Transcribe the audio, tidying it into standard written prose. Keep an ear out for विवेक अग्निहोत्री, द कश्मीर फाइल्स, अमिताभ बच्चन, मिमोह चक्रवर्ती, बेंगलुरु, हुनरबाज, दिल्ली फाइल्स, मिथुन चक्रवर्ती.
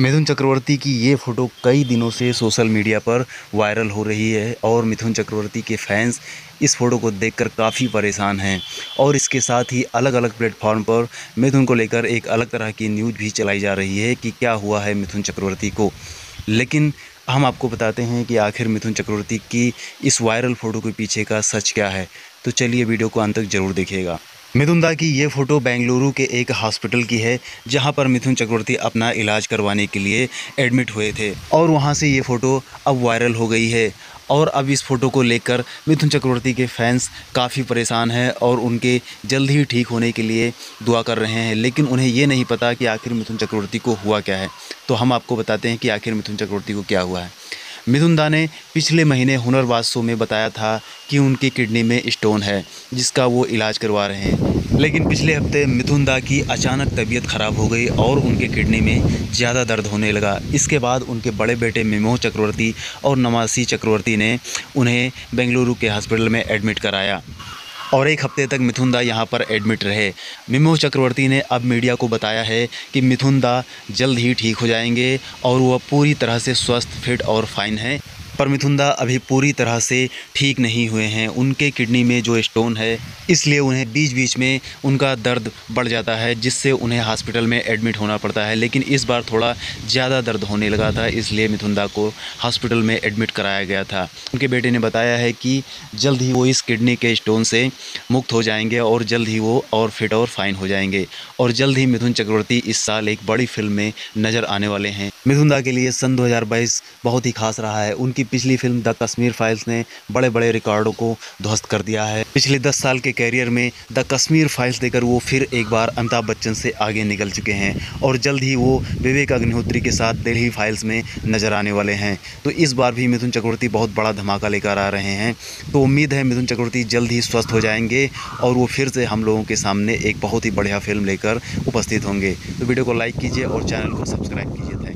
मिथुन चक्रवर्ती की ये फ़ोटो कई दिनों से सोशल मीडिया पर वायरल हो रही है और मिथुन चक्रवर्ती के फैंस इस फ़ोटो को देखकर काफ़ी परेशान हैं और इसके साथ ही अलग अलग प्लेटफॉर्म पर मिथुन को लेकर एक अलग तरह की न्यूज़ भी चलाई जा रही है कि क्या हुआ है मिथुन चक्रवर्ती को। लेकिन हम आपको बताते हैं कि आखिर मिथुन चक्रवर्ती की इस वायरल फ़ोटो के पीछे का सच क्या है, तो चलिए वीडियो को अंत तक ज़रूर देखिएगा। मिथुन दा की ये फ़ोटो बेंगलुरु के एक हॉस्पिटल की है जहां पर मिथुन चक्रवर्ती अपना इलाज करवाने के लिए एडमिट हुए थे और वहां से ये फ़ोटो अब वायरल हो गई है और अब इस फ़ोटो को लेकर मिथुन चक्रवर्ती के फैंस काफ़ी परेशान हैं और उनके जल्द ही ठीक होने के लिए दुआ कर रहे हैं। लेकिन उन्हें ये नहीं पता कि आखिर मिथुन चक्रवर्ती को हुआ क्या है, तो हम आपको बताते हैं कि आखिर मिथुन चक्रवर्ती को क्या हुआ है। मिथुन दा ने पिछले महीने हुनरबाज शो में बताया था कि उनकी किडनी में स्टोन है जिसका वो इलाज करवा रहे हैं, लेकिन पिछले हफ्ते मिथुन दा की अचानक तबीयत ख़राब हो गई और उनके किडनी में ज़्यादा दर्द होने लगा। इसके बाद उनके बड़े बेटे मिमोह चक्रवर्ती और नवासी चक्रवर्ती ने उन्हें बेंगलुरु के हॉस्पिटल में एडमिट कराया और एक हफ्ते तक मिथुन दा यहाँ पर एडमिट रहे। मिमोह चक्रवर्ती ने अब मीडिया को बताया है कि मिथुन दा जल्द ही ठीक हो जाएंगे और वह पूरी तरह से स्वस्थ, फिट और फाइन हैं। पर मिथुन दा अभी पूरी तरह से ठीक नहीं हुए हैं, उनके किडनी में जो स्टोन है इसलिए उन्हें बीच बीच में उनका दर्द बढ़ जाता है जिससे उन्हें हॉस्पिटल में एडमिट होना पड़ता है। लेकिन इस बार थोड़ा ज़्यादा दर्द होने लगा था इसलिए मिथुन दा को हॉस्पिटल में एडमिट कराया गया था। उनके बेटे ने बताया है कि जल्द ही वो इस किडनी के स्टोन से मुक्त हो जाएंगे और जल्द ही वो और फिट और फाइन हो जाएंगे और जल्द ही मिथुन चक्रवर्ती इस साल एक बड़ी फिल्म में नज़र आने वाले हैं। मिथुन दा के लिए सन 2022 बहुत ही खास रहा है। उनकी पिछली फिल्म द कश्मीर फाइल्स ने बड़े बड़े रिकॉर्डों को ध्वस्त कर दिया है। पिछले 10 साल के कैरियर में द कश्मीर फाइल्स देकर वो फिर एक बार अमिताभ बच्चन से आगे निकल चुके हैं और जल्द ही वो विवेक अग्निहोत्री के साथ दिल्ली फाइल्स में नज़र आने वाले हैं। तो इस बार भी मिथुन चक्रवर्ती बहुत बड़ा धमाका लेकर आ रहे हैं, तो उम्मीद है मिथुन चक्रवर्ती जल्द ही स्वस्थ हो जाएंगे और वो फिर से हम लोगों के सामने एक बहुत ही बढ़िया फिल्म लेकर उपस्थित होंगे। तो वीडियो को लाइक कीजिए और चैनल को सब्सक्राइब कीजिए। Thank you.